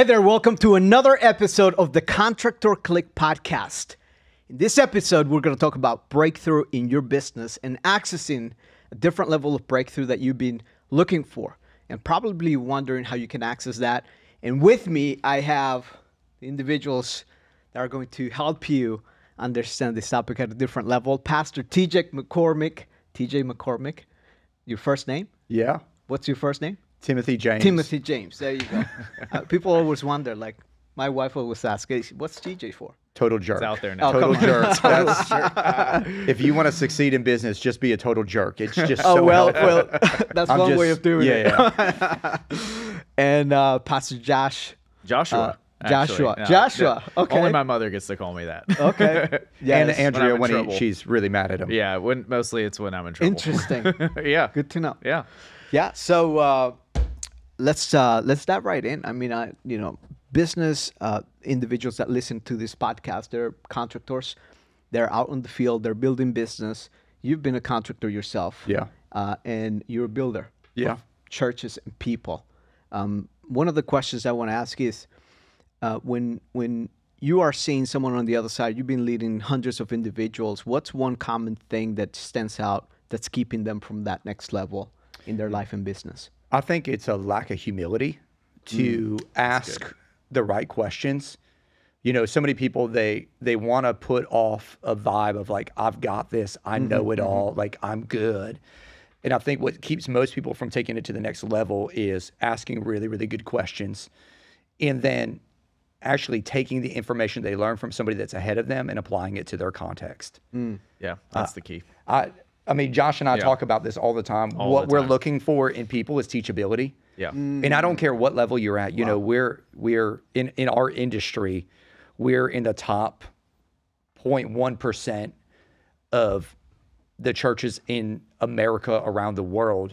Hey there, welcome to another episode of the Contractor Click podcast. In this episode, we're going to talk about breakthrough in your business and accessing a different level of breakthrough that you've been looking for and probably wondering how you can access that. And with me, I have individuals that are going to help you understand this topic at a different level. Pastor TJ McCormick. TJ McCormick, your first name? Yeah. What's your first name? Timothy James. Timothy James, there you go. People always wonder, like, my wife always asks, what's TJ for? Total jerk. It's out there now. Oh, total jerk. Total jerk. If you want to succeed in business, just be a total jerk. It's just so well, that's one way of doing it. Yeah. And Pastor Joshua. Joshua. Okay. Only my mother gets to call me that. Okay. Yes. And Andrea, when she's really mad at him. Yeah, mostly it's when I'm in trouble. Interesting. Yeah. Good to know. Yeah. Yeah. So let's dive right in. I mean, business individuals that listen to this podcast, they're contractors. They're out on the field. They're building business. You've been a contractor yourself. Yeah. And you're a builder. Yeah. Of churches and people. One of the questions I want to ask is, when you are seeing someone on the other side, you've been leading hundreds of individuals. What's one common thing that stands out that's keeping them from that next level in their life and business? I think it's a lack of humility to ask the right questions. You know, so many people, they want to put off a vibe of like, I've got this, I know it all, like I'm good. And I think what keeps most people from taking it to the next level is asking really, really good questions. And then actually taking the information they learn from somebody that's ahead of them and applying it to their context. Yeah, that's the key. I mean, Josh and I talk about this all the time. What we're looking for in people is teachability. Yeah. And I don't care what level you're at. You know, we're in our industry, we're in the top 0.1% of the churches in America, around the world.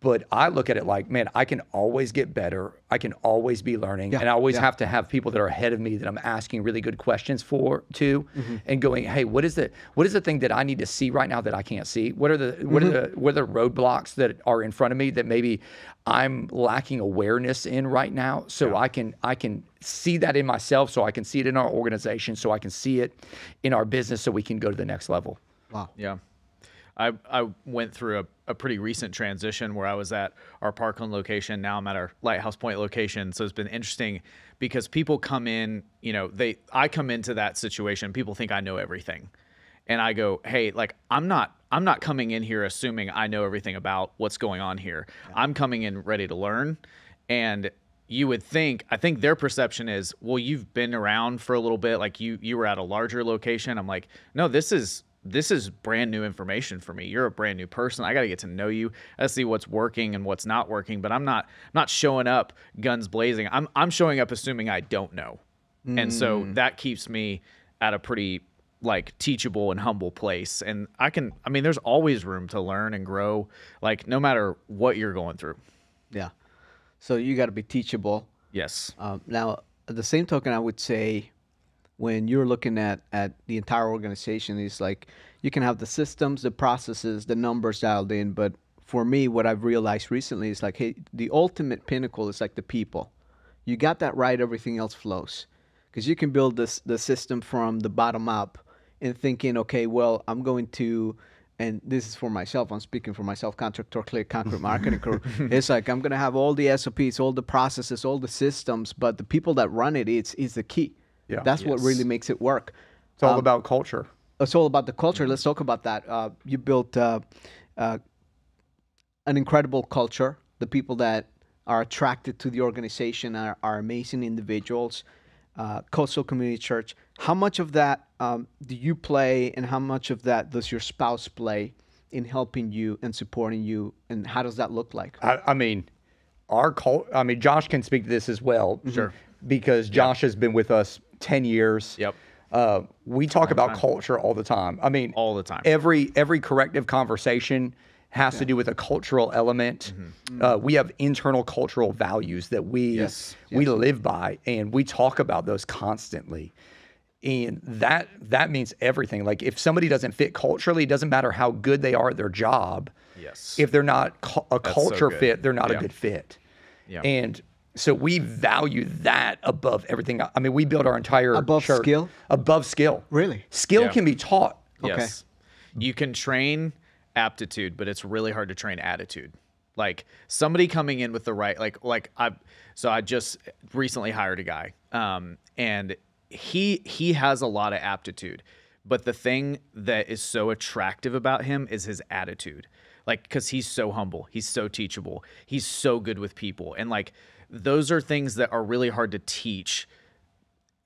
But I look at it like, man, I can always get better. I can always be learning. Yeah, and I always have to have people that are ahead of me that I'm asking really good questions and going, hey, what is the thing that I need to see right now that I can't see? What are the roadblocks that are in front of me that maybe I'm lacking awareness in right now? So I can see that in myself, so I can see it in our organization, so I can see it in our business, so we can go to the next level. Wow. Yeah. I went through a pretty recent transition where I was at our Parkland location. Now I'm at our Lighthouse Point location. So it's been interesting because people come in, you know, I come into that situation. People think I know everything. And I go, hey, like, I'm not coming in here assuming I know everything about what's going on here. Yeah. I'm coming in ready to learn. And you would think, I think their perception is, well, you've been around for a little bit. Like you were at a larger location. I'm like, no, this is brand new information for me. You're a brand new person. I got to get to know you. I see what's working and what's not working, but I'm not showing up guns blazing. I'm showing up assuming I don't know. And so that keeps me at a pretty like teachable and humble place. And there's always room to learn and grow, like no matter what you're going through. Yeah. So you got to be teachable. Yes. Now at the same token, I would say, when you're looking at the entire organization, it's like you can have the systems, the processes, the numbers dialed in. But for me, what I've realized recently is like, hey, the ultimate pinnacle is like the people. You got that right, everything else flows. Because you can build the system from the bottom up and thinking, okay, well, I'm going to, and this is for myself, I'm speaking for myself, Contractor Click, Concrete Marketing Crew. It's like, I'm going to have all the SOPs, all the processes, all the systems, but the people that run it, it's the key. Yeah. That's what really makes it work. It's all about culture. It's all about the culture. Let's talk about that. You built an incredible culture. The people that are attracted to the organization are amazing individuals. Coastal Community Church. How much of that do you play, and how much of that does your spouse play in helping you and supporting you, and how does that look like? I mean, Josh can speak to this as well. Sure. Because Josh has been with us 10 years. Yep. We talk about culture all the time. I mean, all the time. Every corrective conversation has to do with a cultural element. We have internal cultural values that we live by, and we talk about those constantly. And that means everything. Like if somebody doesn't fit culturally, it doesn't matter how good they are at their job. Yes. If they're not a culture fit, they're not a good fit. Yeah. And So we value that above everything. I mean, we build our entire church. Skill? Above skill. Really? Skill can be taught. Yes. Okay. You can train aptitude, but it's really hard to train attitude. Like somebody coming in with the right, so I just recently hired a guy, and he has a lot of aptitude, but the thing that is so attractive about him is his attitude. Like, 'cause he's so humble, he's so teachable, he's so good with people. And like, those are things that are really hard to teach.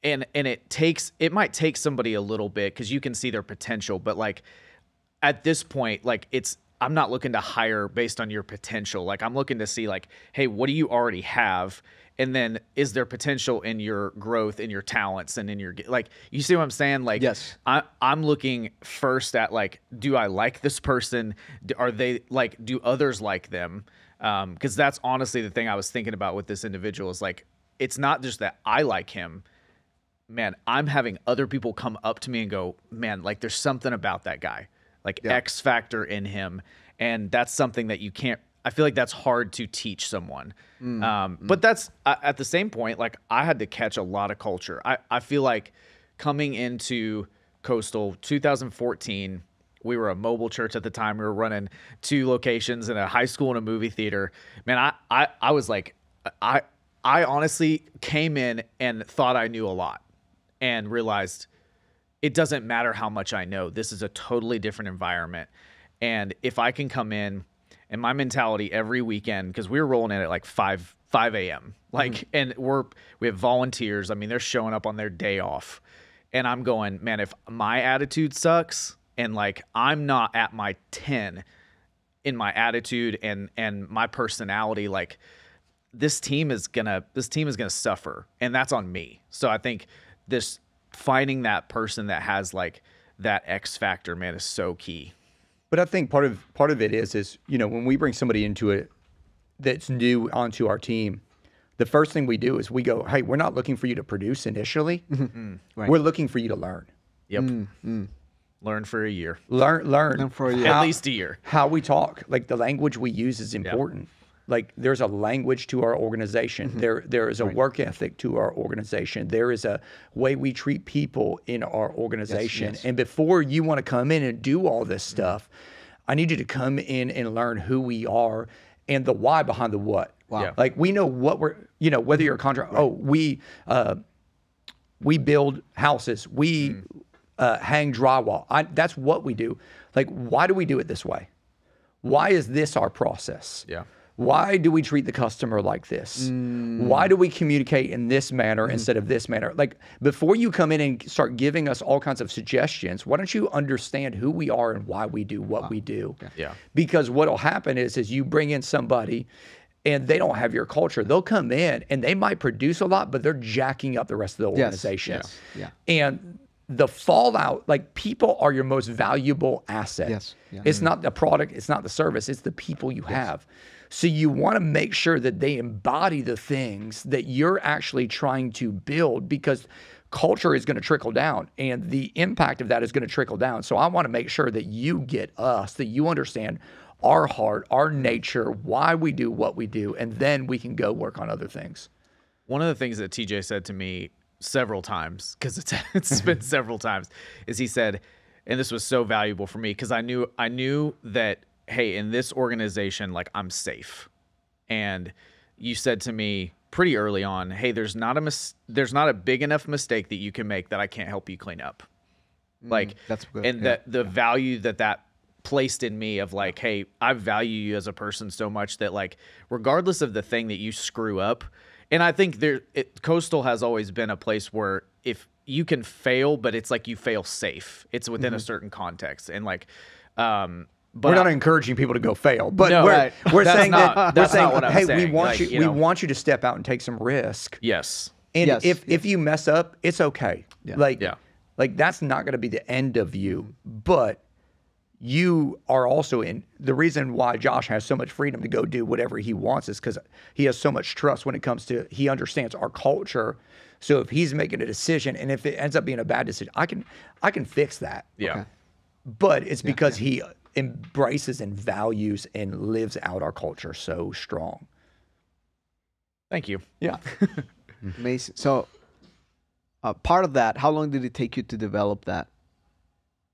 And it might take somebody a little bit, 'cause you can see their potential, but like at this point, like I'm not looking to hire based on your potential. Like I'm looking to see like, hey, what do you already have? And then is there potential in your growth, in your talents, and in your, like, you see what I'm saying? Like, yes. I'm looking first at like, do I like this person? Are they like, do others like them? 'Cause that's honestly the thing I was thinking about with this individual is like, it's not just that I like him, man, I'm having other people come up to me and go, man, like there's something about that guy, like X factor in him. And that's something that you can't, I feel like that's hard to teach someone. But that's at the same point, like I had to catch a lot of culture. I feel like coming into Coastal 2014, we were a mobile church at the time. We were running 2 locations and a high school and a movie theater. Man, I was like, I honestly came in and thought I knew a lot and realized it doesn't matter how much I know. This is a totally different environment. And if I can come in and my mentality every weekend, because we were rolling in at like 5 a.m. Like, and we have volunteers. I mean, they're showing up on their day off. And I'm going, man, if my attitude sucks, and like, I'm not at my 10 in my attitude and my personality, like this team is gonna suffer, and that's on me. So I think finding that person that has like that X factor, man, is so key. But I think part of it is, you know, when we bring somebody into it that's new onto our team, the first thing we do is we go, hey, we're not looking for you to produce initially. Right. We're looking for you to learn. Yep. Learn for a year. Learn for a year. At least a year. How we talk, like the language we use is important. Yeah. Like there's a language to our organization. There is a work ethic to our organization. There is a way we treat people in our organization. Yes. And before you want to come in and do all this stuff, I need you to come in and learn who we are and the why behind the what. Wow. Yeah. Like we know what we're, you know, whether you're a contractor, we build houses. We hang drywall. That's what we do. Like, why do we do it this way? Why is this our process? Yeah. Why do we treat the customer like this? Why do we communicate in this manner instead of this manner? Like, before you come in and start giving us all kinds of suggestions, why don't you understand who we are and why we do what we do? Yeah. Because what'll happen is you bring in somebody and they don't have your culture. They'll come in and they might produce a lot, but they're jacking up the rest of the organization. Yes. Yes. Yeah. And the fallout, like, people are your most valuable asset. Yes. Yeah. It's not the product, it's not the service, it's the people you have. So you want to make sure that they embody the things that you're actually trying to build, because culture is going to trickle down and the impact of that is going to trickle down. So I want to make sure that you get us, that you understand our heart, our nature, why we do what we do, and then we can go work on other things. One of the things that TJ said to me several times, because it's been several times, is he said, and this was so valuable for me, because I knew that, hey, in this organization, like, I'm safe. And you said to me pretty early on, hey, there's not a big enough mistake that you can make that I can't help you clean up. Like, that's good. And the value that placed in me of like, hey, I value you as a person so much that, like, regardless of the thing that you screw up. And I think Coastal has always been a place where if you can fail, but it's like you fail safe. It's within a certain context. And like, but we're not encouraging people to go fail, but no, we're saying we want, like, you know, we want you to step out and take some risk. Yes. And if you mess up, it's okay. Yeah. Like that's not going to be the end of you, but you are also in the reason why Josh has so much freedom to go do whatever he wants is because he has so much trust when it comes to, he understands our culture. So if he's making a decision and if it ends up being a bad decision, I can fix that. Yeah. Okay. But it's because he embraces and values and lives out our culture so strong. Thank you. Yeah. Amazing. So part of that, how long did it take you to develop that?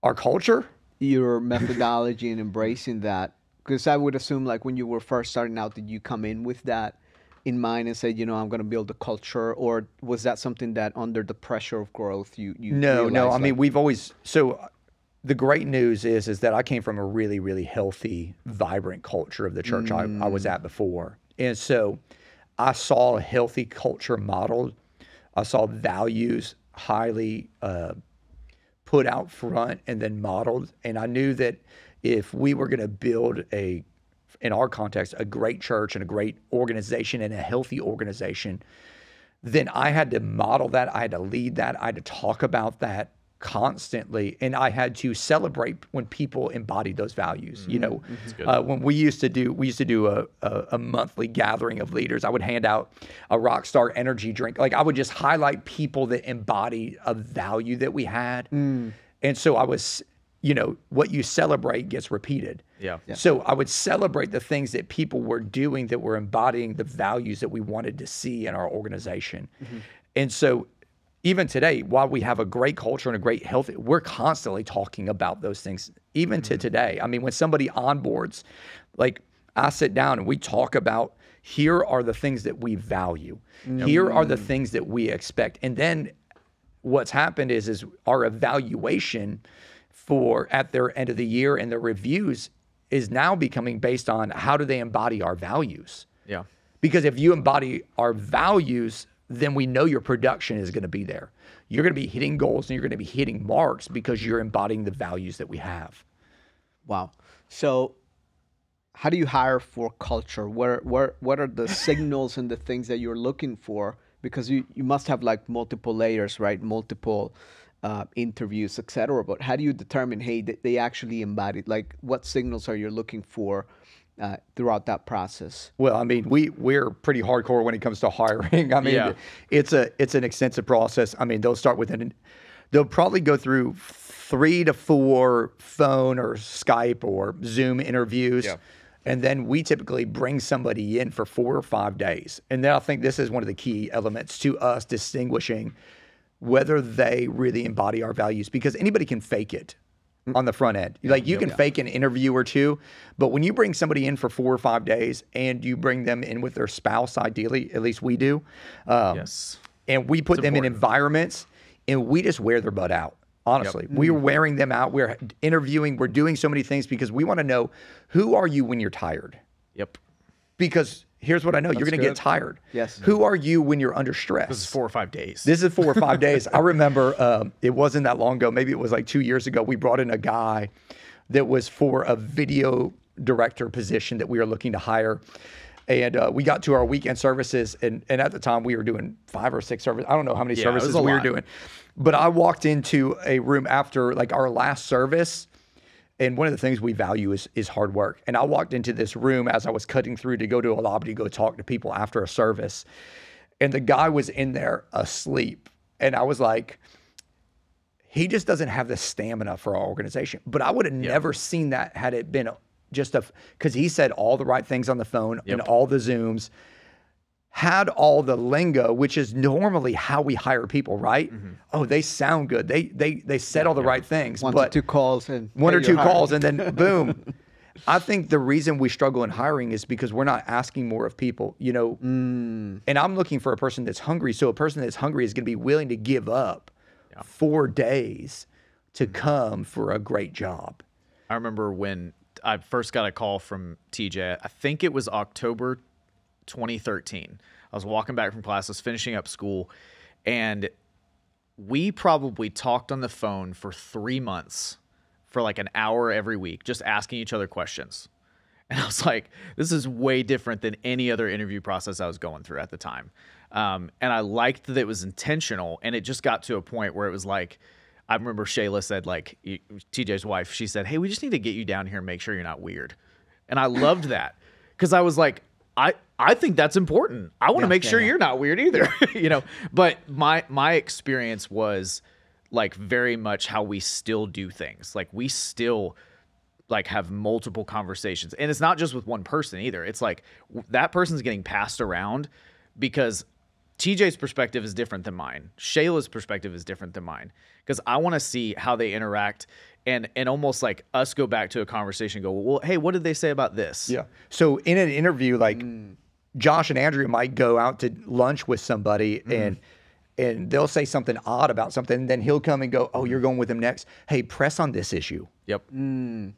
Our culture? Your methodology and embracing that. Because I would assume, like, when you were first starting out, did you come in with that in mind and said, you know, I'm going to build a culture? Or was that something that under the pressure of growth you No, no. Like, I mean, we've always... So the great news is that I came from a really, really healthy, vibrant culture of the church I was at before. And so I saw a healthy culture model. I saw values highly put out front and then modeled. And I knew that if we were going to build a, in our context, a great church and a great organization and a healthy organization, then I had to model that. I had to lead that. I had to talk about that constantly. And I had to celebrate when people embodied those values. Mm-hmm. You know, when we used to do a monthly gathering of leaders, I would hand out a Rockstar energy drink. Like, I would just highlight people that embodied a value that we had. Mm. And so I was, you know, what you celebrate gets repeated. Yeah. Yeah. So I would celebrate the things that people were doing that were embodying the values that we wanted to see in our organization. Mm-hmm. And so even today, while we have a great culture and a great health, we're constantly talking about those things, even to today. I mean, when somebody onboards, like, I sit down and we talk about, here are the things that we value. Here are the things that we expect. And then what's happened is our evaluation for at their end of the year and their reviews is now becoming based on how do they embody our values. Yeah. Because if you embody our values, then we know your production is going to be there. You're going to be hitting goals and you're going to be hitting marks because you're embodying the values that we have. Wow. So how do you hire for culture? What are the signals and the things that you're looking for? Because you must have, like, multiple layers, right? Multiple interviews, et cetera. But how do you determine, hey, they actually embodied? Like, what signals are you looking for throughout that process? Well, I mean, we're pretty hardcore when it comes to hiring. I mean, it's an extensive process. I mean, they'll probably go through 3 to 4 phone or Skype or Zoom interviews. Yeah. And then we typically bring somebody in for 4 or 5 days. And then I think this is one of the key elements to us distinguishing whether they really embody our values, because anybody can fake it on the front end. Like, you can fake an interview or two, but when you bring somebody in for 4 or 5 days and you bring them in with their spouse, ideally, at least we do, and we put them in environments and we just wear their butt out. Honestly, we're wearing them out. We're interviewing. We're doing so many things because we want to know, who are you when you're tired? Yep. Because here's what I know. That's you're going to get tired. Yes. Who are you when you're under stress? This is 4 or 5 days. This is 4 or 5 days. I remember it wasn't that long ago. Maybe it was like 2 years ago. We brought in a guy that was for a video director position that we were looking to hire. And we got to our weekend services. And at the time, we were doing 5 or 6 services. I don't know how many services we were doing. But I walked into a room after, like, our last service. And one of the things we value is hard work. And I walked into this room as I was cutting through to go to a lobby to go talk to people after a service. And the guy was in there asleep. And I was like, he just doesn't have the stamina for our organization. But I would have never seen that had it been just because he said all the right things on the phone and all the Zooms, had all the lingo, which is normally how we hire people, right? Mm-hmm. Oh, they sound good. They said all the right things. One or two calls and then boom. I think the reason we struggle in hiring is because we're not asking more of people, you know, and I'm looking for a person that's hungry. So a person that's hungry is going to be willing to give up 4 days to come for a great job. I remember when I first got a call from TJ, I think it was October 2013. I was walking back from class, I was finishing up school, and we probably talked on the phone for 3 months for like an hour every week, just asking each other questions. And I was like, this is way different than any other interview process I was going through at the time. And I liked that it was intentional, and it just got to a point where it was like, I remember Shayla said, like, TJ's wife, she said, hey, we just need to get you down here and make sure you're not weird. And I loved that, because I was like, I think that's important. I want to make sure you're not weird either, you know. But my experience was, like, very much how we still do things. Like, we still, like, have multiple conversations, and it's not just with one person either. It's like that person's getting passed around, because TJ's perspective is different than mine. Shayla's perspective is different than mine, because I want to see how they interact and almost like us go back to a conversation and go, well, hey, what did they say about this? Yeah. So in an interview, like Josh and Andrea might go out to lunch with somebody and they'll say something odd about something, and then he'll come and go, oh, you're going with him next. Hey, press on this issue. Yep. And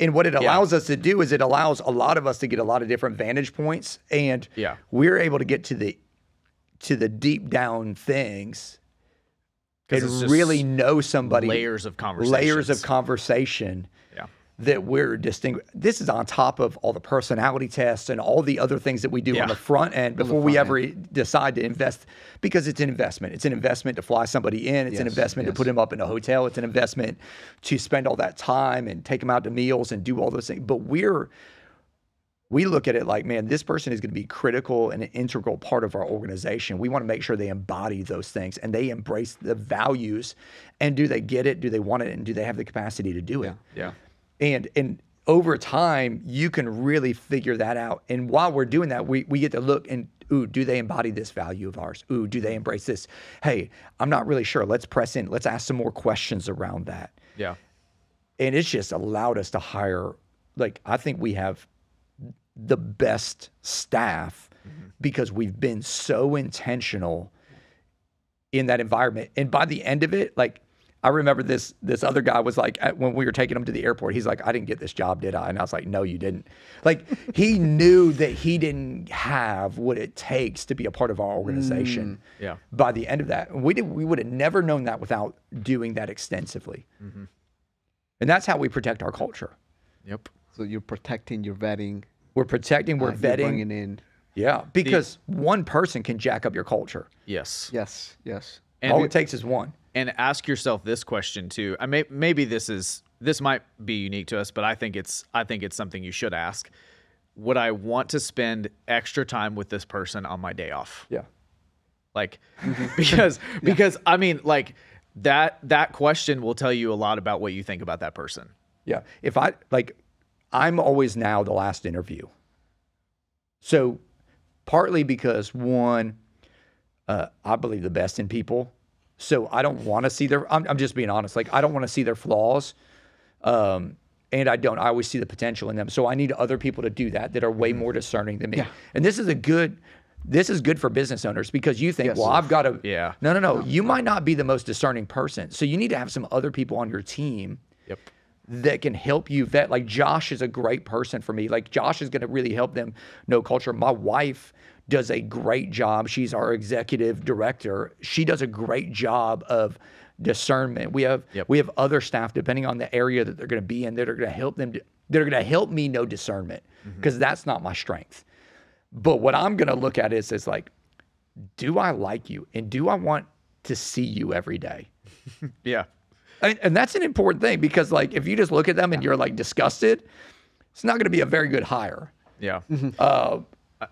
what it allows us to do is it allows a lot of us to get a lot of different vantage points, and we're able to get to the deep down things and really know somebody. Layers of conversation that we're distinguishing. This is on top of all the personality tests and all the other things that we do on the front end before we ever decide to invest, because it's an investment. It's an investment to fly somebody in. It's an investment to put them up in a hotel. It's an investment to spend all that time and take them out to meals and do all those things. But we look at it like, man, this person is going to be critical and an integral part of our organization. We want to make sure they embody those things and they embrace the values. And do they get it? Do they want it? And do they have the capacity to do it? Yeah. And over time, you can really figure that out. And while we're doing that, we get to look and, ooh, do they embody this value of ours? Ooh, do they embrace this? Hey, I'm not really sure. Let's press in. Let's ask some more questions around that. Yeah. And it's just allowed us to hire, like, I think we have the best staff because we've been so intentional in that environment. And by the end of it, like, I remember this other guy was like, when we were taking him to the airport, he's like, I didn't get this job, did I? And I was like, no, you didn't. Like, he knew that he didn't have what it takes to be a part of our organization by the end of that. We would have never known that without doing that extensively. And that's how we protect our culture. Yep. So you're protecting, you're vetting. We're protecting, we're vetting. You're bringing in. Yeah, because one person can jack up your culture. Yes. And all it takes is one. And ask yourself this question too. I may, maybe this might be unique to us, but I think it's something you should ask. Would I want to spend extra time with this person on my day off? Yeah. Like, because I mean, like, that question will tell you a lot about what you think about that person. Yeah. If I'm always now the last interview. So partly because one, I believe the best in people. So I don't want to see their, I'm just being honest. Like, I don't want to see their flaws. And I always see the potential in them. So I need other people to do that are way more discerning than me. Yeah. And this is good for business owners, because you think, well, I've got to, no. You might not be the most discerning person. So you need to have some other people on your team that can help you vet. Like, Josh is a great person for me. Like, Josh is going to really help them know culture. My wife does a great job. She's our executive director. She does a great job of discernment. We have other staff, depending on the area that they're going to be in, that are going to help them. They're going to help me know discernment, because that's not my strength. But what I'm going to look at is like, do I like you? And do I want to see you every day? And that's an important thing, because, like, if you just look at them and you're, like, disgusted, it's not going to be a very good hire. Yeah.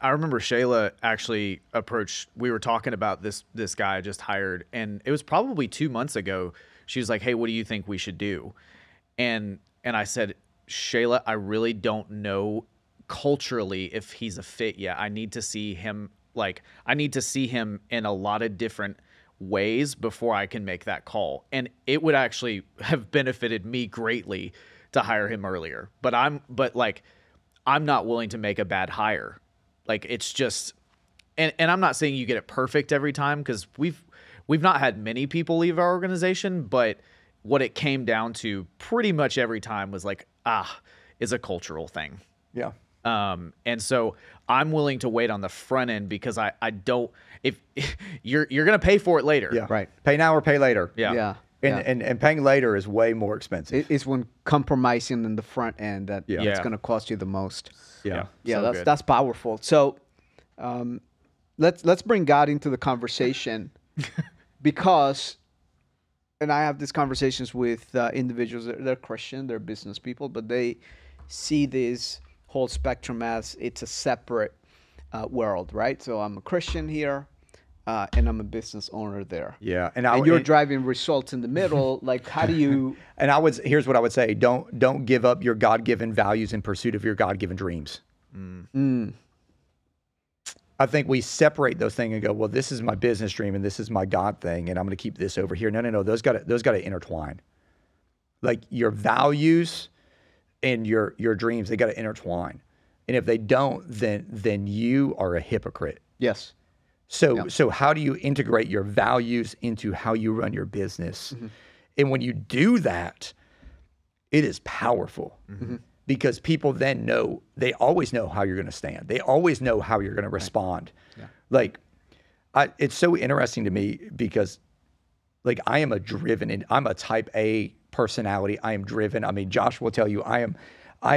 I remember Shayla actually approached, we were talking about this guy I just hired, and it was probably 2 months ago. She was like, hey, what do you think we should do? And I said, Shayla, I really don't know culturally if he's a fit yet. I need to see him in a lot of different ways before I can make that call. And it would actually have benefited me greatly to hire him earlier. But I'm not willing to make a bad hire. Like, it's just, and I'm not saying you get it perfect every time, because we've not had many people leave our organization, but what it came down to pretty much every time was like, is a cultural thing. Yeah. And so I'm willing to wait on the front end, because I don't, if you're going to pay for it later. Yeah. Right. Pay now or pay later. Yeah. Yeah. And paying later is way more expensive. It's when compromising in the front end that it's going to cost you the most. Yeah, so that's powerful. So let's bring God into the conversation, because, and I have these conversations with individuals. They're Christian, they're business people, but they see this whole spectrum as it's a separate world, right? So I'm a Christian here. And I'm a business owner there. Yeah, and you're driving results in the middle. Like, how do you? And here's what I would say: don't give up your God-given values in pursuit of your God-given dreams. I think we separate those things and go, well, this is my business dream and this is my God thing, and I'm going to keep this over here. No, no, no. Those got to intertwine. Like your values and your dreams, they got to intertwine. And if they don't, then you are a hypocrite. Yes. So how do you integrate your values into how you run your business? Mm-hmm. And when you do that, it is powerful. Mm-hmm. Because people then know, they always know how you're going to stand. They always know how you're going to respond. Right. Yeah. Like, it's so interesting to me because, like, I am a driven, and I'm a type A personality. I am driven. I mean, Josh will tell you, I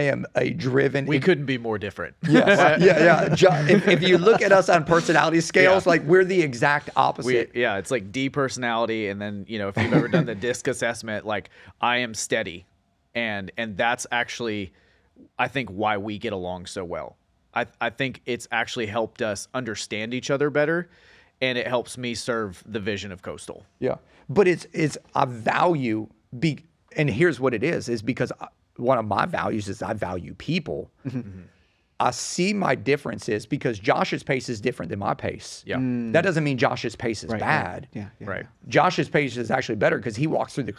am a driven. We couldn't be more different. Yes. Yeah. If you look at us on personality scales, like we're the exact opposite. It's like D personality. And then, you know, if you've ever done the DISC assessment, like I am steady. And that's actually, I think, why we get along so well. I think it's actually helped us understand each other better, and it helps me serve the vision of Coastal. Yeah. But it's a value, and here's what it is because one of my values is I value people. Mm-hmm. I see my differences because Josh's pace is different than my pace. Yeah. Mm. That doesn't mean Josh's pace is bad. Yeah. Right. Josh's pace is actually better because he walks through the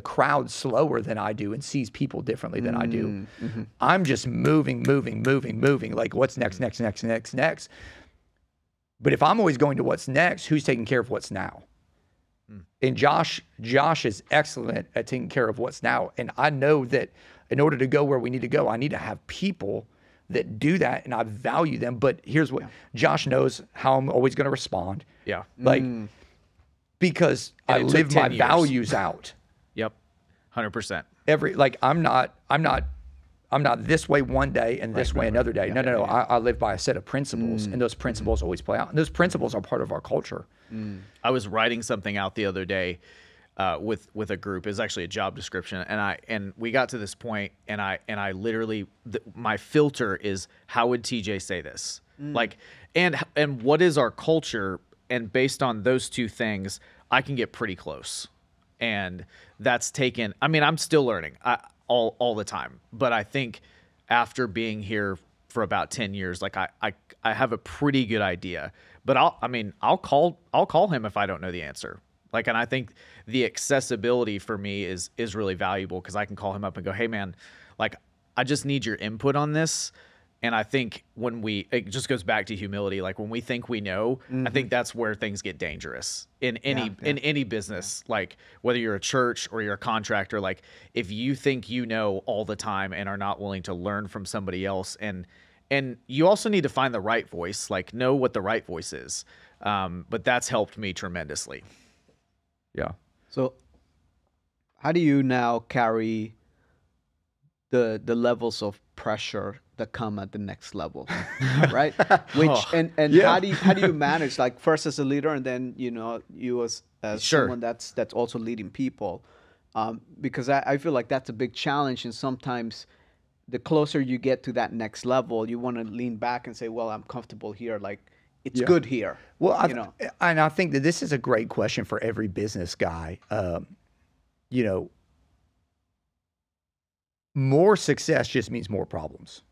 crowd slower than I do and sees people differently than I do. Mm-hmm. I'm just moving. Like what's next. But if I'm always going to what's next, who's taking care of what's now? And Josh is excellent at taking care of what's now. And I know that in order to go where we need to go, I need to have people that do that, and I value them. But here's what Josh knows: how I'm always going to respond. Yeah, like because I live my values out. Yep, 100%. I'm not this way one day and this way another day. No. I live by a set of principles, and those principles always play out. And those principles are part of our culture. Mm. I was writing something out the other day with a group. It was actually a job description, and we got to this point, and I literally my filter is how would TJ say this? Like, and what is our culture? And based on those two things, I can get pretty close. And that's taken. I mean, I'm still learning. All the time. But I think after being here for about 10 years, like I have a pretty good idea, but I'll call him if I don't know the answer. Like, and I think the accessibility for me is really valuable because I can call him up and go, hey man, like I just need your input on this. And I think it just goes back to humility. Like when we think we know, I think that's where things get dangerous in any business, like whether you're a church or you're a contractor, like if you think you know all the time and are not willing to learn from somebody else. And you also need to find the right voice, like know what the right voice is. But that's helped me tremendously. Yeah. So how do you now carry the levels of pressure that come at the next level, right? How do you manage, like first as a leader and then, you know, you as someone that's also leading people? Because I feel like that's a big challenge, and sometimes the closer you get to that next level, you want to lean back and say, well, I'm comfortable here. Like it's good here. Well, you know? And I think that this is a great question for every business guy. You know, more success just means more problems.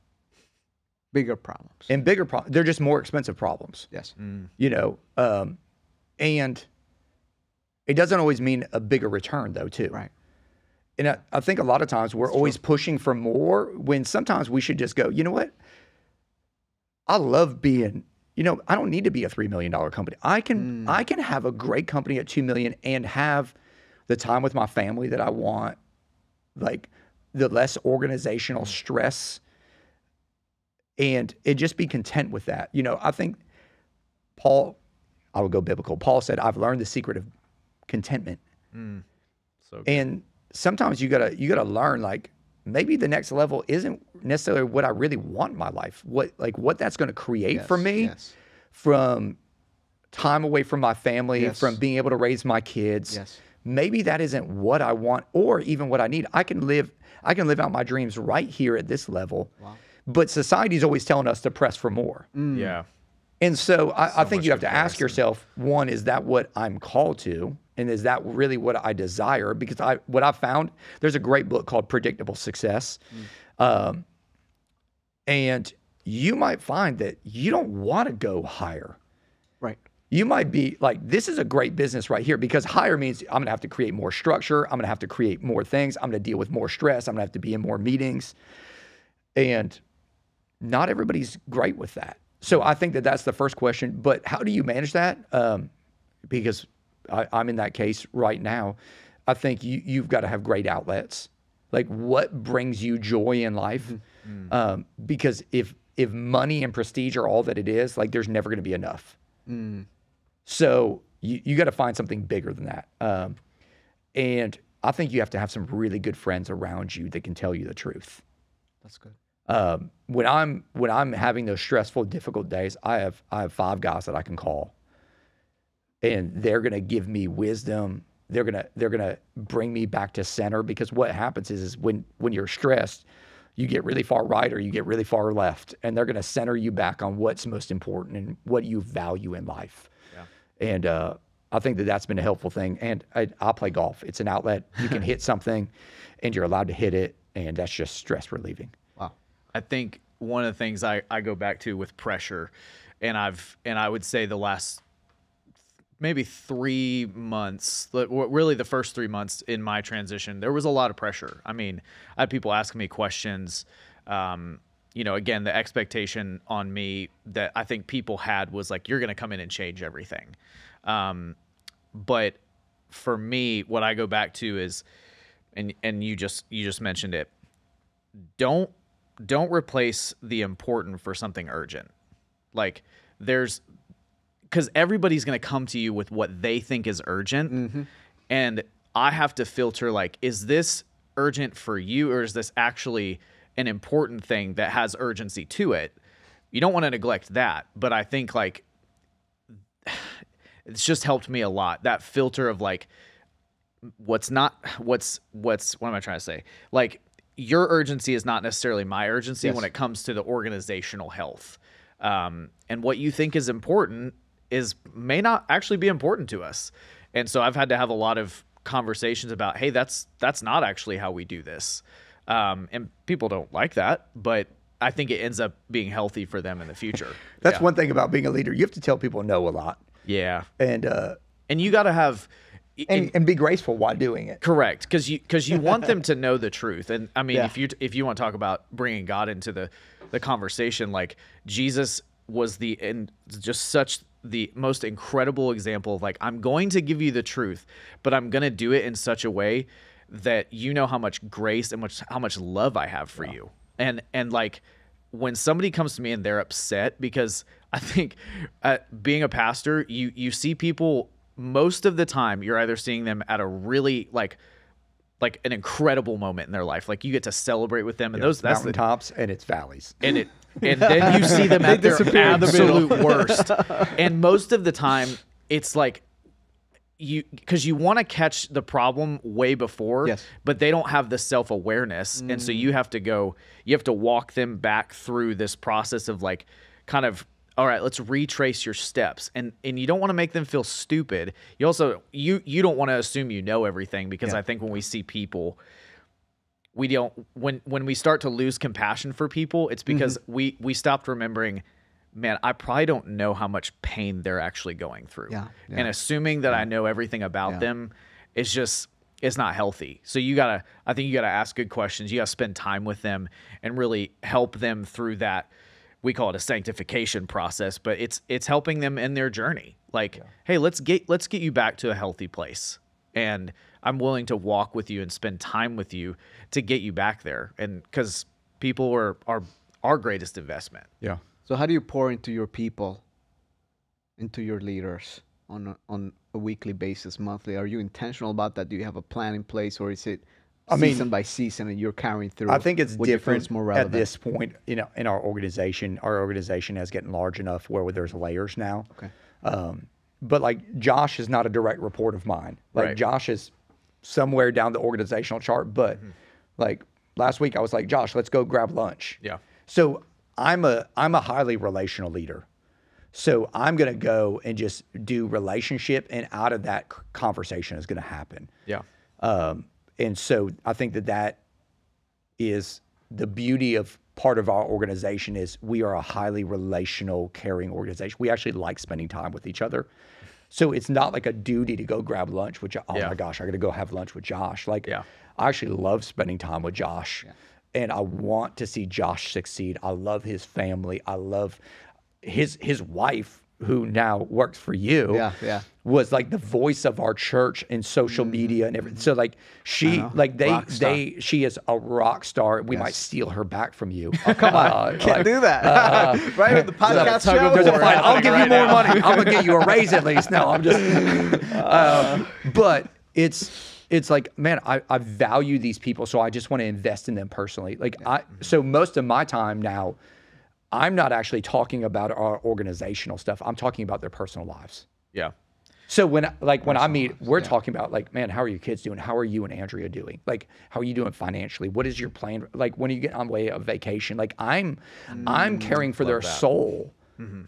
Bigger problems. And bigger problems. They're just more expensive problems. Yes. Mm. You know, and it doesn't always mean a bigger return though, too. Right. And I think a lot of times we're always pushing for more when sometimes we should just go, you know what? I love being, you know, I don't need to be a $3 million company. I can have a great company at $2 million and have the time with my family that I want, like the less organizational stress, and just be content with that. You know, I think I will go biblical. Paul said, I've learned the secret of contentment. So good. And sometimes you gotta learn, like, maybe the next level isn't necessarily what I really want in my life. What that's gonna create for me, from time away from my family, from being able to raise my kids. Yes. Maybe that isn't what I want or even what I need. I can live out my dreams right here at this level. Wow. But society's always telling us to press for more. Mm. Yeah. And so I think you have to ask yourself, one, is that what I'm called to? And is that really what I desire? Because what I found, there's a great book called Predictable Success. And you might find that you don't want to go higher. Right. You might be like, this is a great business right here, because higher means I'm going to have to create more structure. I'm going to have to create more things. I'm going to deal with more stress. I'm going to have to be in more meetings. And not everybody's great with that. So I think that that's the first question. But how do you manage that? Because I'm in that case right now. I think you've got to have great outlets. Like, what brings you joy in life? Mm-hmm. Because if money and prestige are all that it is, like, there's never going to be enough. Mm. So you got to find something bigger than that. And I think you have to have some really good friends around you that can tell you the truth. That's good. When I'm having those stressful, difficult days, I have 5 guys that I can call, and they're going to give me wisdom. They're gonna bring me back to center, because what happens is when you're stressed, you get really far right or you get really far left, and they're gonna center you back on what's most important and what you value in life. Yeah. And I think that that's been a helpful thing. And I play golf; it's an outlet. You can hit something, and you're allowed to hit it, and that's just stress relieving. Wow, I think one of the things I go back to with pressure, and I would say the last, maybe 3 months, really the first 3 months in my transition, there was a lot of pressure. I mean, I had people asking me questions. You know, again, the expectation on me that I think people had was like, you're going to come in and change everything. But for me, what I go back to is, and you just mentioned it, don't replace the important for something urgent. Like, because everybody's going to come to you with what they think is urgent. Mm-hmm. And I have to filter, like, is this urgent for you, or is this actually an important thing that has urgency to it? You don't want to neglect that. But I think, like, it's just helped me a lot. That filter of, like, what am I trying to say? Like, your urgency is not necessarily my urgency. Yes. When it comes to the organizational health. And what you think is important may not actually be important to us. And so I've had to have a lot of conversations about, hey, that's not actually how we do this. And people don't like that, but I think it ends up being healthy for them in the future. That's one thing about being a leader. You have to tell people no a lot. Yeah. And you got to have... And be graceful while doing it. Correct, because you want them to know the truth. And I mean, yeah. if you want to talk about bringing God into the conversation, like, Jesus was just such the most incredible example of, like, I'm going to give you the truth, but I'm going to do it in such a way that you know how much grace and how much love I have for yeah. you. And like, when somebody comes to me and they're upset, because I think being a pastor, you see people. Most of the time, you're either seeing them at a really like an incredible moment in their life, like you get to celebrate with them, and yeah, that's the tops and it's valleys, and then you see them at their absolute worst. And most of the time, it's like because you want to catch the problem way before, yes. but they don't have the self-awareness, and so you have to walk them back through this process of, like, kind of. All right, let's retrace your steps. And you don't want to make them feel stupid. You also, you don't want to assume you know everything, because yeah. I think when we see people, we don't, when we start to lose compassion for people, it's because mm-hmm. we stopped remembering, man, I probably don't know how much pain they're actually going through. Yeah. Yeah. And assuming that yeah. I know everything about yeah. them, it's just, it's not healthy. So I think you gotta ask good questions. You gotta spend time with them and really help them through that. We call it a sanctification process, but it's helping them in their journey. Like, yeah. hey, let's get you back to a healthy place. And I'm willing to walk with you and spend time with you to get you back there. And because people are our greatest investment. Yeah. So how do you pour into your people, into your leaders on a weekly basis, monthly? Are you intentional about that? Do you have a plan in place, or is it season by season, and you're carrying through? I think it's different at this point. You know, in our organization has gotten large enough where there's layers now. Okay. But like, Josh is not a direct report of mine. Like, right. Josh is somewhere down the organizational chart. But mm-hmm. like last week, I was like, Josh, let's go grab lunch. Yeah. So I'm a highly relational leader. So I'm gonna go and just do relationship, and out of that conversation is gonna happen. Yeah. And so I think that is the beauty of part of our organization is we are a highly relational, caring organization. We actually like spending time with each other. So it's not like a duty to go grab lunch with, oh my gosh, I gotta go have lunch with Josh. Like, I actually love spending time with Josh. Yeah. And I want to see Josh succeed. I love his family. I love his wife, who now works for you, was like the voice of our church in social media and everything. So like she is a rock star. We might steal her back from you. Oh, come on, can't do that. Right with the podcast show. I'll give you more money. I'm gonna get you a raise at least. No, I'm just. But it's like, man, I value these people, so I just want to invest in them personally. Like so most of my time now, I'm not actually talking about our organizational stuff. I'm talking about their personal lives. Yeah. So when I meet, we're talking about like, man, how are your kids doing? How are you and Andrea doing? Like, how are you doing financially? What is your plan? Like, when are you getting on way of vacation? Like, I'm caring for their soul. Mm-hmm.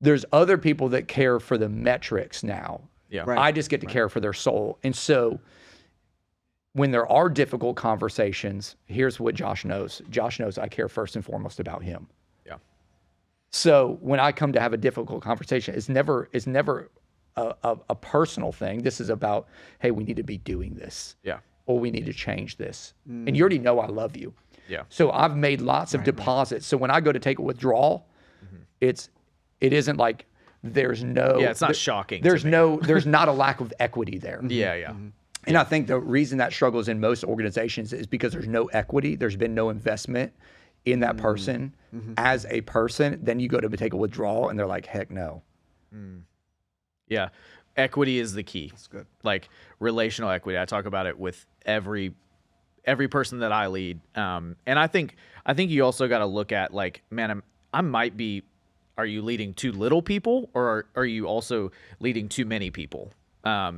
There's other people that care for the metrics now. Yeah. Right. I just get to care for their soul. And so when there are difficult conversations, here's what Josh knows. Josh knows I care first and foremost about him. Yeah. So when I come to have a difficult conversation, it's never a personal thing. This is about, hey, we need to be doing this. Yeah. Or we need to change this. Mm. And you already know I love you. Yeah. So I've made lots of deposits. So when I go to take a withdrawal, it isn't like there's no. Yeah, it's not shocking. There's no. There's not a lack of equity there. Yeah. Yeah. Mm-hmm. And I think the reason that struggles in most organizations is because there's no equity. There's been no investment in that person as a person. Then you go to take a withdrawal and they're like, heck no. Mm. Yeah. Equity is the key. That's good. Like relational equity. I talk about it with every person that I lead. And I think you also got to look at like, man, are you leading too little people, or are you also leading too many people?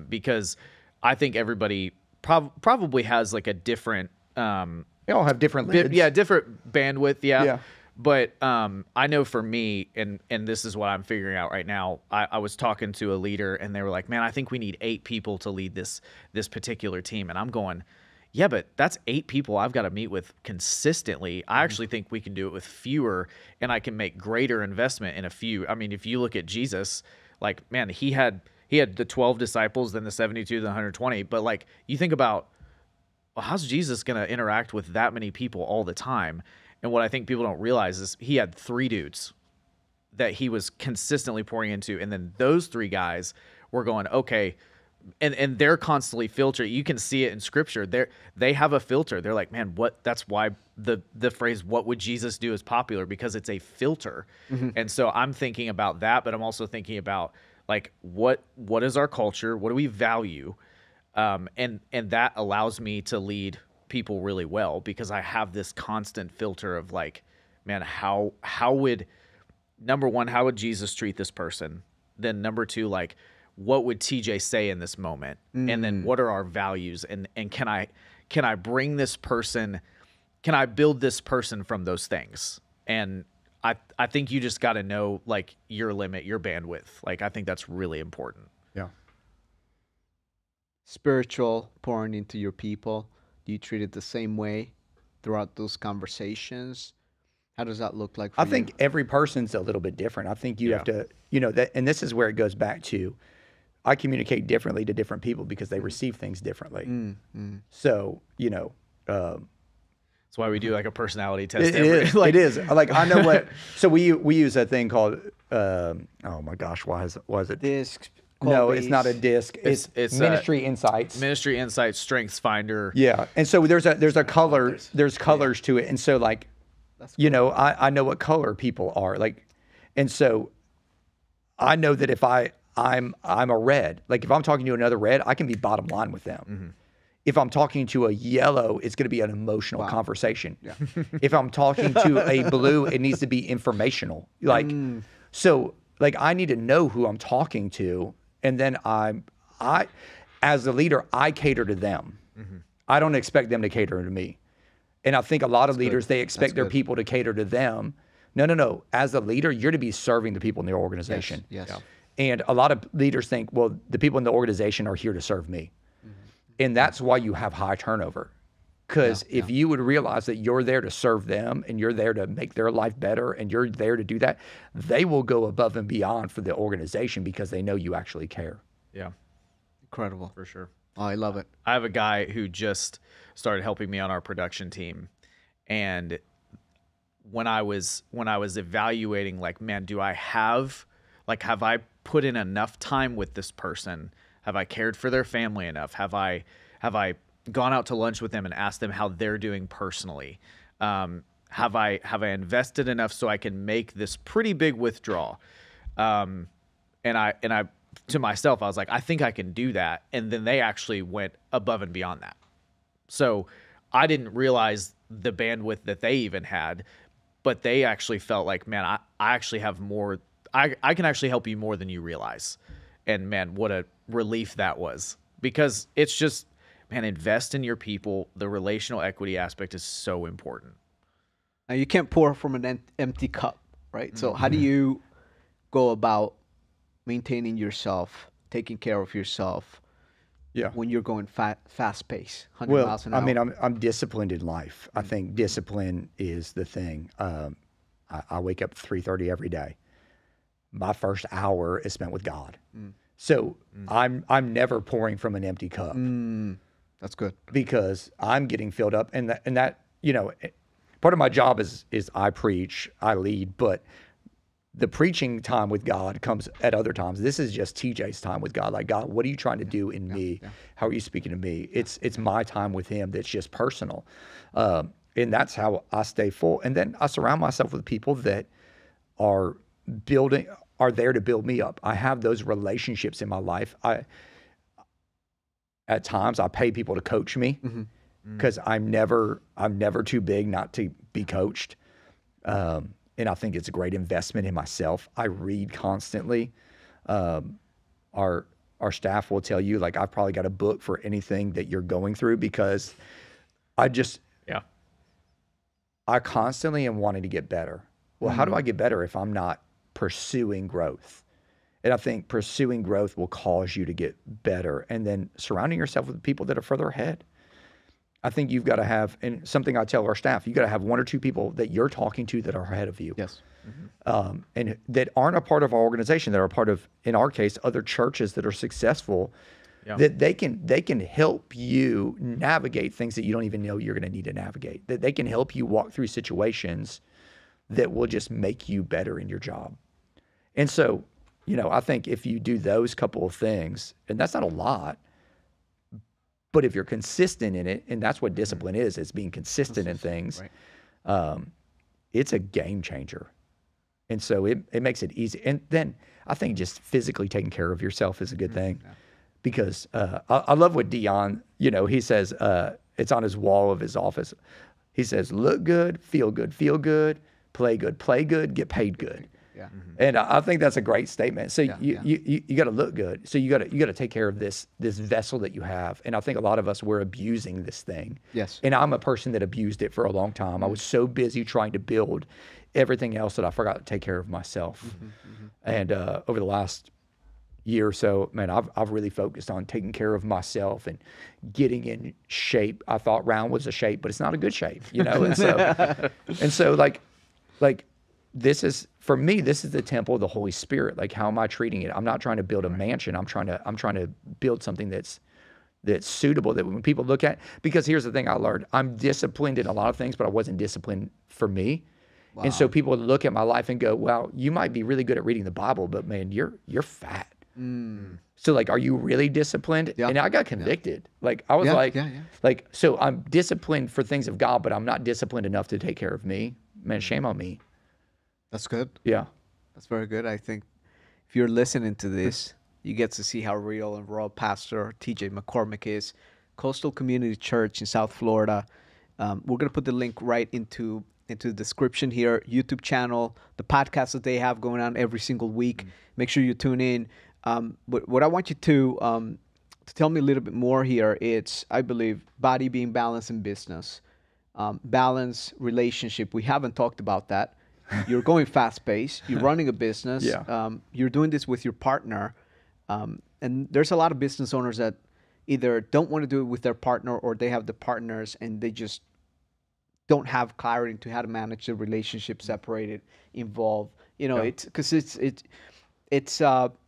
Because I think everybody probably has like a different. They all have different lids. Different bandwidth. Yeah. But I know for me, and this is what I'm figuring out right now. I was talking to a leader, and they were like, "Man, I think we need 8 people to lead this particular team." And I'm going, "Yeah, but that's 8 people I've got to meet with consistently. I actually think we can do it with fewer, and I can make greater investment in a few." I mean, if you look at Jesus, like, man, he had the 12 disciples, then the 72, the 120. But like, you think about, well, how's Jesus going to interact with that many people all the time? And what I think people don't realize is he had 3 dudes that he was consistently pouring into. And then those 3 guys were going, okay. And they're constantly filtering. You can see it in scripture. They have a filter. They're like, man, what? That's why the phrase, what would Jesus do, is popular, because it's a filter. Mm-hmm. And so I'm thinking about that, but I'm also thinking about, like, what is our culture? What do we value? And that allows me to lead people really well, because I have this constant filter of like, man, how would Jesus treat this person? Then number 2, like, what would TJ say in this moment? Mm. And then what are our values? And can I bring this person? Can I build this person from those things? And I think you just got to know, like, your limit, your bandwidth. Like, I think that's really important. Yeah. Spiritual pouring into your people. Do you treat it the same way throughout those conversations? How does that look like for you? I think every person's a little bit different. I think you have to, and this is where it goes back to, I communicate differently to different people because they receive things differently. Mm-hmm. So, that's why we do like a personality test. It is. Like, I know what. So we use a thing called. Oh my gosh, why is it? DISC. No, it's not a DISC. It's Ministry Insights. Ministry Insights, Strengths Finder. Yeah, and so there's a color. There's colors to it, and so like, that's cool. I know what color people are like, and so I know that if I'm a red, like if I'm talking to another red, I can be bottom line with them. Mm-hmm. If I'm talking to a yellow, it's going to be an emotional conversation. Yeah. If I'm talking to a blue, it needs to be informational. Like, so like, I need to know who I'm talking to. And then I as a leader, I cater to them. Mm-hmm. I don't expect them to cater to me. And I think a lot of leaders, they expect their people to cater to them. No. As a leader, you're to be serving the people in their organization. Yes. Yeah. And a lot of leaders think, well, the people in the organization are here to serve me. And that's why you have high turnover. Because if you would realize that you're there to serve them and you're there to make their life better and you're there to do that, they will go above and beyond for the organization because they know you actually care. Yeah. Incredible. For sure. Oh, I love it. I have a guy who just started helping me on our production team. And when I was evaluating, like, man, do I have, like, have I put in enough time with this person? Have I cared for their family enough? Have I gone out to lunch with them and asked them how they're doing personally? Have I invested enough so I can make this pretty big withdrawal? And I to myself, I was like, I think I can do that. And then they actually went above and beyond that. So I didn't realize the bandwidth that they even had, but they actually felt like, man, I actually have more, I can actually help you more than you realize. And man, what a relief that was, because it's just, man, invest in your people. The relational equity aspect is so important. Now, you can't pour from an empty cup, right? So how do you go about maintaining yourself, taking care of yourself when you're going fast pace, 100 miles an hour? I mean, I'm disciplined in life. I think discipline is the thing. I wake up at 3:30 every day. My first hour is spent with God. So I'm never pouring from an empty cup. That's good, because I'm getting filled up, and that you know, part of my job is I preach, I lead, but the preaching time with God comes at other times. This is just TJ's time with God. Like, God, what are you trying to do in me? How are you speaking to me? It's my time with Him that's just personal, and that's how I stay full. And then I surround myself with people that are there to build me up. I have those relationships in my life. At times I pay people to coach me, because I'm never too big not to be coached. And I think it's a great investment in myself. I read constantly. Our staff will tell you, like, I've probably got a book for anything that you're going through, because I constantly am wanting to get better. Well, how do I get better if I'm not pursuing growth? And I think pursuing growth will cause you to get better. And then surrounding yourself with people that are further ahead. I think you've got to have, and something I tell our staff, you've got to have one or two people that you're talking to that are ahead of you. Yes. And that aren't a part of our organization, that are a part of, in our case, other churches that are successful, that they can help you navigate things that you don't even know you're going to need to navigate. That they can help you walk through situations that will just make you better in your job. And so, you know, I think if you do those couple of things, and that's not a lot, but if you're consistent in it, and that's what discipline is, it's being consistent in things, it's a game changer. And so it makes it easy. And then I think just physically taking care of yourself is a good thing, because I love what Dion, you know, he says, it's on his wall of his office. He says, look good, feel good, play good, get paid good. Yeah. And I think that's a great statement. So you got to look good. So you got to take care of this vessel that you have. And I think a lot of us were abusing this thing. Yes. And I'm a person that abused it for a long time. I was so busy trying to build everything else that I forgot to take care of myself. And over the last year or so, man, I've really focused on taking care of myself and getting in shape. I thought round was a shape, but it's not a good shape, you know. And so like this is, for me, this is the temple of the Holy Spirit. Like, how am I treating it? I'm not trying to build a mansion. I'm trying to build something that's suitable, that when people look at, because here's the thing I learned. I'm disciplined in a lot of things, but I wasn't disciplined for me. Wow. And so people would look at my life and go, well, you might be really good at reading the Bible, but man, you're fat. So like, are you really disciplined? And I got convicted. Like, I was like, so I'm disciplined for things of God, but I'm not disciplined enough to take care of me. Man, shame on me. That's good. Yeah. That's very good. I think if you're listening to this, you get to see how real and raw Pastor TJ McCormick is. Coastal Community Church in South Florida. We're going to put the link right into the description here. YouTube channel, the podcast that they have going on every single week. Make sure you tune in. But what I want you to tell me a little bit more here, it's, I believe, body being balanced in business. Balance, relationship. We haven't talked about that. You're going fast paced. You're running a business. You're doing this with your partner, and there's a lot of business owners that either don't want to do it with their partner, or they have the partners and they just don't have clarity to how to manage the relationship, separate it, involve. You know, it's because it's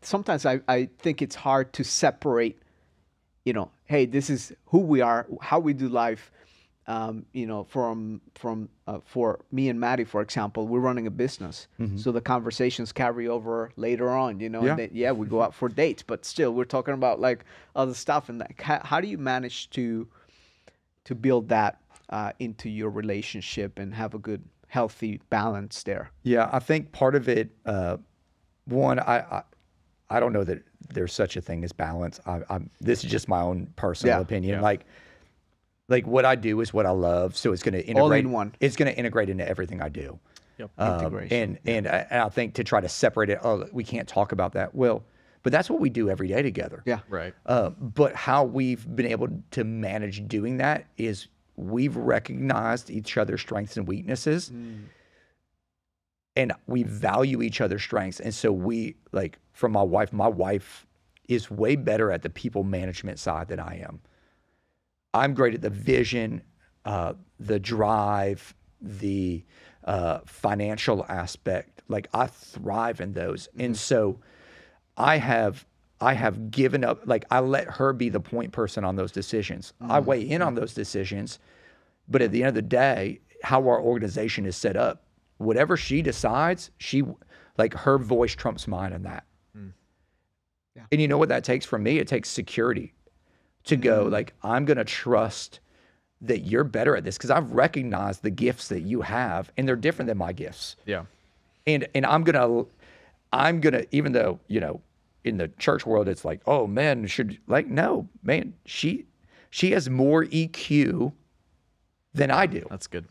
sometimes I think it's hard to separate, you know, hey, this is who we are, how we do life. You know, for me and Maddie, for example, we're running a business. Mm-hmm. So the conversations carry over later on, you know, and then, we go out for dates, but still we're talking about like other stuff. And like, how do you manage to build that into your relationship and have a good, healthy balance there? Yeah, I think part of it, I don't know that there's such a thing as balance. This is just my own personal opinion. Yeah. Like what I do is what I love, so it's going to integrate. All in one. It's going to integrate into everything I do. Yep. Integration. And I think to try to separate it, oh, we can't talk about that. Well, but that's what we do every day together. Yeah. Right. But how we've been able to manage doing that is we've recognized each other's strengths and weaknesses, and we value each other's strengths. And so we like from my wife is way better at the people management side than I am. I'm great at the vision, the drive, the financial aspect. Like I thrive in those. Mm-hmm. And so I have given up, like I let her be the point person on those decisions. Mm-hmm. I weigh in on those decisions, but at the end of the day, how our organization is set up, whatever she decides, her voice trumps mine in that. Mm. Yeah. And you know what that takes from me? It takes security. To go like, I'm going to trust that you're better at this because I've recognized the gifts that you have and they're different than my gifts. Yeah. And I'm going to, even though, you know, in the church world, it's like, oh man, she has more EQ than I do. That's good.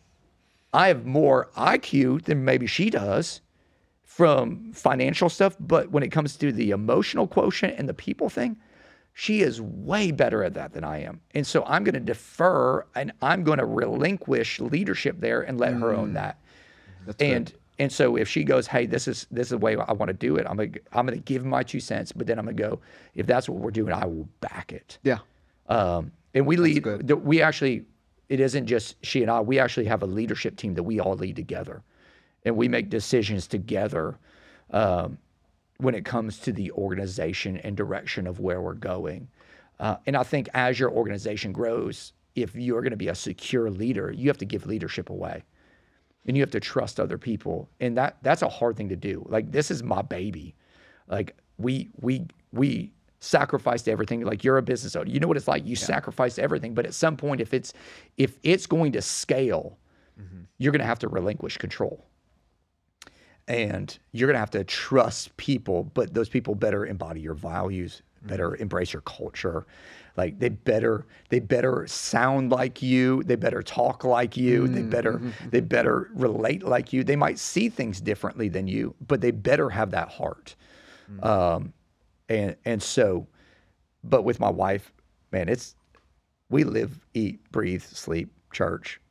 I have more IQ than maybe she does from financial stuff. But when it comes to the emotional quotient and the people thing, she is way better at that than I am. And so I'm going to defer and I'm going to relinquish leadership there and let her own that. That's and so if she goes, hey, this is the way I want to do it. I'm going to give my 2 cents, but then I'm going to go, if that's what we're doing, I will back it. Yeah. And we lead, we actually, it isn't just she and I, we actually have a leadership team that we all lead together and we make decisions together. When it comes to the organization and direction of where we're going. And I think as your organization grows, if you're going to be a secure leader, you have to give leadership away and you have to trust other people. And that's a hard thing to do. Like, this is my baby. Like we sacrificed everything. Like, you're a business owner. You know what it's like. You sacrifice everything, but at some point, if it's going to scale, you're going to have to relinquish control. And you're going to have to trust people, but those people better embody your values, better embrace your culture. Like, they better sound like you. They better talk like you. They better relate like you. They might see things differently than you, but they better have that heart. And so, but with my wife, man, we live, eat, breathe, sleep, church.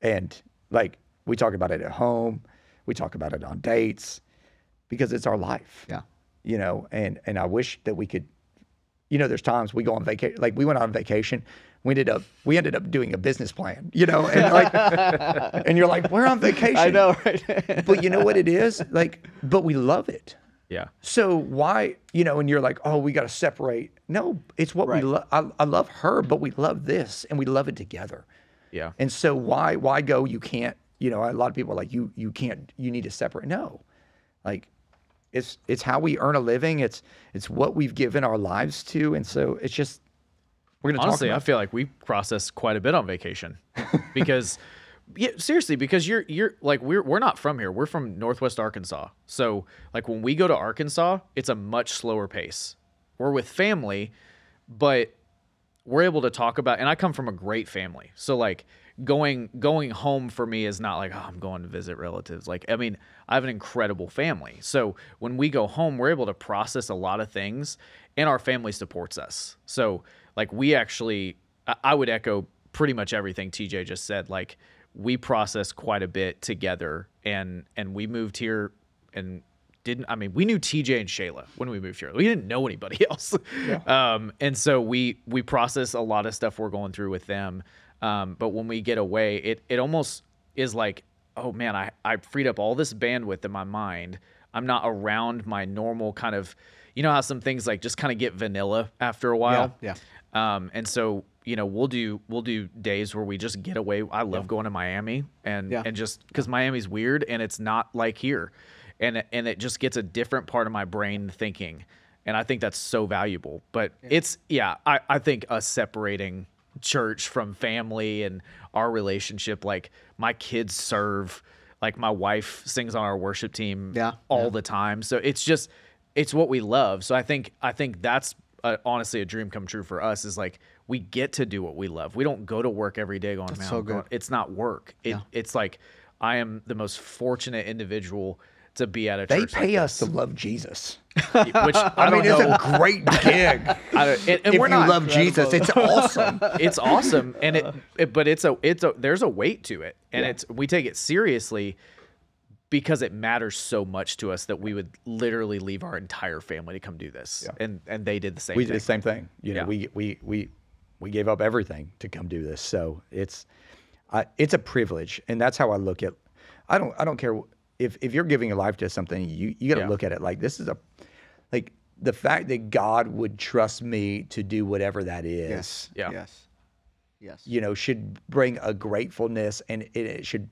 And like, we talk about it at home. We talk about it on dates because it's our life. Yeah. You know, and I wish that we could, you know, there's times we go on vacation, like we went on vacation, we ended up doing a business plan, you know, and like, and you're like, we're on vacation. I know, right? But you know what it is? Like, but we love it. Yeah. So why, you know, and you're like, oh, we got to separate. No, it's what we love. I love her, but we love this and we love it together. Yeah. And so why go, you can't. You know, a lot of people are like, you can't, you need to separate. No, like it's how we earn a living. It's what we've given our lives to. And so it's just, we're going to talk about it. Honestly, I feel like we process quite a bit on vacation because seriously, because you're like, we're not from here. We're from Northwest Arkansas. So like when we go to Arkansas, it's a much slower pace. We're with family, but we're able to talk about, and I come from a great family. So like, going home for me is not like, oh, I'm going to visit relatives. Like, I mean, I have an incredible family. So when we go home, we're able to process a lot of things and our family supports us. So like we actually, I would echo pretty much everything TJ just said. Like we process quite a bit together and we moved here and didn't, I mean, we knew TJ and Shayla when we moved here. We didn't know anybody else. Yeah. And so we process a lot of stuff we're going through with them. But when we get away, it almost is like, oh man, I freed up all this bandwidth in my mind. I'm not around my normal kind of, you know how some things like just kind of get vanilla after a while. Yeah. And so, you know, we'll do days where we just get away. I love going to Miami and just because Miami's weird and it's not like here, and it just gets a different part of my brain thinking, and I think that's so valuable. But I think us separating church from family and our relationship, like my kids serve, like my wife sings on our worship team all the time, so it's what we love. So I think that's honestly a dream come true for us, is like we get to do what we love. We don't go to work every day going, man, so good. It's not work. It's like I am the most fortunate individual to be at a church. They pay us to love Jesus. Which I mean, it's a great gig. If you love Jesus, it's awesome. It's awesome, and there's a weight to it, and we take it seriously because it matters so much to us that we would literally leave our entire family to come do this, and they did the same. We did the same thing. You know, we gave up everything to come do this, so it's a privilege, and that's how I look at. I don't care. If you're giving your life to something, you got to look at it like this is like the fact that God would trust me to do whatever that is. Yes. You know, should bring a gratefulness, and you should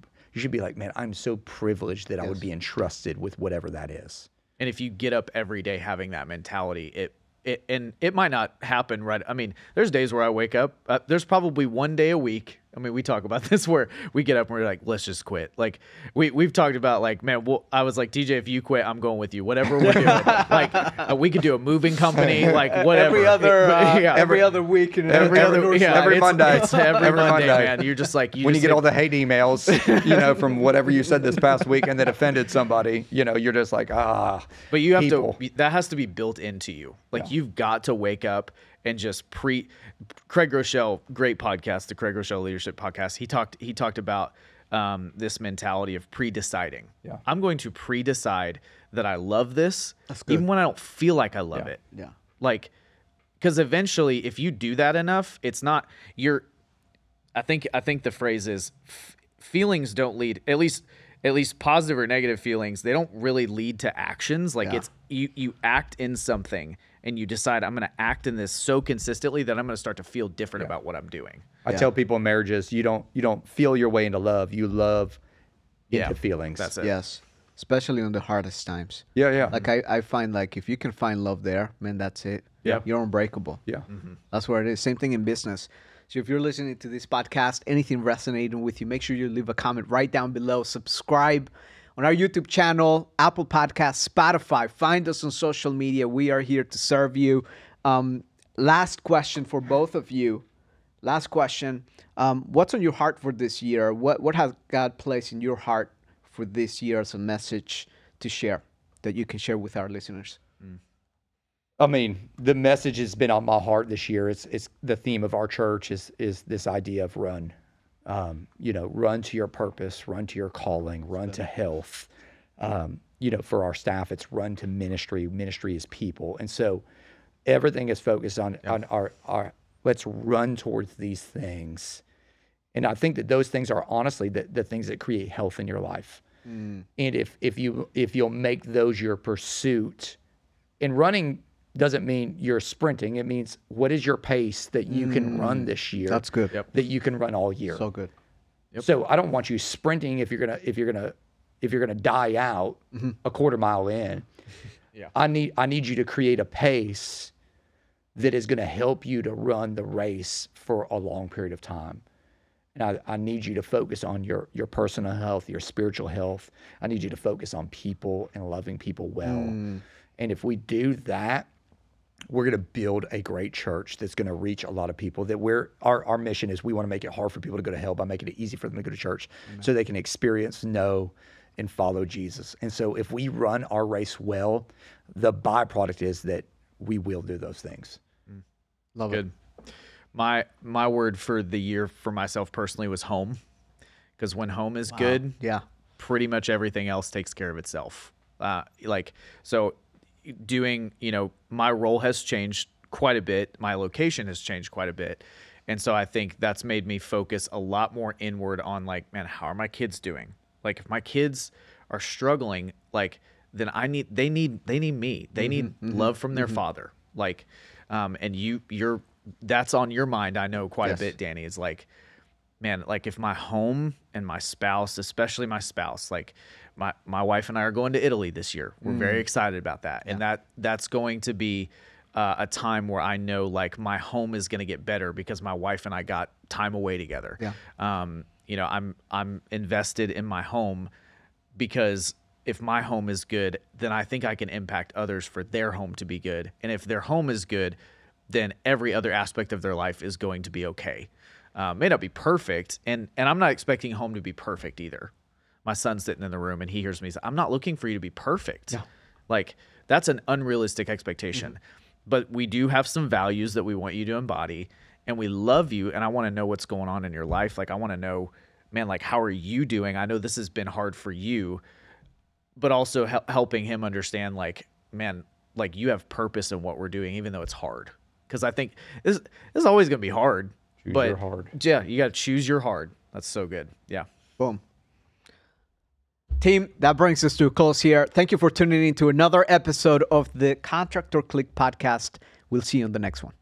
be like, man, I'm so privileged that I would be entrusted with whatever that is. And if you get up every day having that mentality, it might not happen right. I mean, there's days where I wake up. There's probably one day a week. I mean, we talk about this where we get up and we're like, let's just quit. Like we've talked about like, man, I was like, TJ, if you quit, I'm going with you. Whatever we're doing, like we could do a moving company, like whatever. Every other week and every Monday. It's every Monday, man. You're just like when you get all the hate emails, you know, from whatever you said this past week and that offended somebody, you know, you're just like But you have to. That has to be built into you. Like you've got to wake up. And just Craig Groeschel, great podcast, the Craig Groeschel Leadership Podcast. He talked about this mentality of pre-deciding. Yeah. I'm going to pre-decide that I love this, even when I don't feel like I love it. Yeah. Like, because eventually, if you do that enough, it's not your. I think the phrase is, feelings don't lead, at least positive or negative feelings. They don't really lead to actions. Like it's you act in something. And you decide, I'm going to act in this so consistently that I'm going to start to feel different about what I'm doing. I tell people in marriages, you don't feel your way into love. You love into feelings. That's it. Yes, especially in the hardest times. Yeah. Like I find like if you can find love there, man, that's it. Yeah. You're unbreakable. Yeah. Mm-hmm. That's where it is. Same thing in business. So if you're listening to this podcast, anything resonating with you, make sure you leave a comment right down below. Subscribe on our YouTube channel, Apple Podcasts, Spotify. Find us on social media. We are here to serve you. Last question for both of you. Last question. What's on your heart for this year? What has God placed in your heart for this year as a message to share that you can share with our listeners? I mean, the message has been on my heart this year. It's the theme of our church is this idea of run. You know, run to your purpose, run to your calling, run to health. You know, for our staff, it's run to ministry. Ministry is people. And so everything is focused on our let's run towards these things. And I think that those things are honestly the things that create health in your life. Mm. And if you'll make those your pursuit, and running doesn't mean you're sprinting. It means what is your pace that you can run this year? That's good. Yep. That you can run all year. So good. Yep. So I don't want you sprinting if you're gonna die out a quarter mile in. Yeah. I need you to create a pace that is gonna help you to run the race for a long period of time. And I need you to focus on your personal health, your spiritual health. I need you to focus on people and loving people well. Mm. And if we do that, we're going to build a great church that's going to reach a lot of people. That our mission is we want to make it hard for people to go to hell by making it easy for them to go to church. Amen. So they can experience, know, and follow Jesus. And so if we run our race well, the byproduct is that we will do those things. Mm. Love Good. It. My word for the year for myself personally was home, because when home is good, pretty much everything else takes care of itself. So doing, my role has changed quite a bit. My location has changed quite a bit. And so I think that's made me focus a lot more inward on man, how are my kids doing? If my kids are struggling, then they need me. They need love from their father. And that's on your mind. I know quite a bit, Danny, is man, if my home and my spouse, especially my spouse, my wife and I are going to Italy this year. We're very excited about that. Yeah. And that's going to be a time where I know my home is going to get better because my wife and I got time away together. Yeah. I'm invested in my home because if my home is good, then I think I can impact others for their home to be good. And if their home is good, then every other aspect of their life is going to be okay. May not be perfect, and I'm not expecting home to be perfect either. My son's sitting in the room and he hears me say, I'm not looking for you to be perfect. Yeah. That's an unrealistic expectation. But we do have some values that we want you to embody, and we love you, and I want to know what's going on in your life. I want to know, man, how are you doing? I know this has been hard for you, but also helping him understand, man, you have purpose in what we're doing, even though it's hard. Because I think this is always going to be hard. Choose your hard. Yeah, you got to choose your hard. That's so good. Yeah. Boom. Team, that brings us to a close here. Thank you for tuning in to another episode of the Contractor Click podcast. We'll see you on the next one.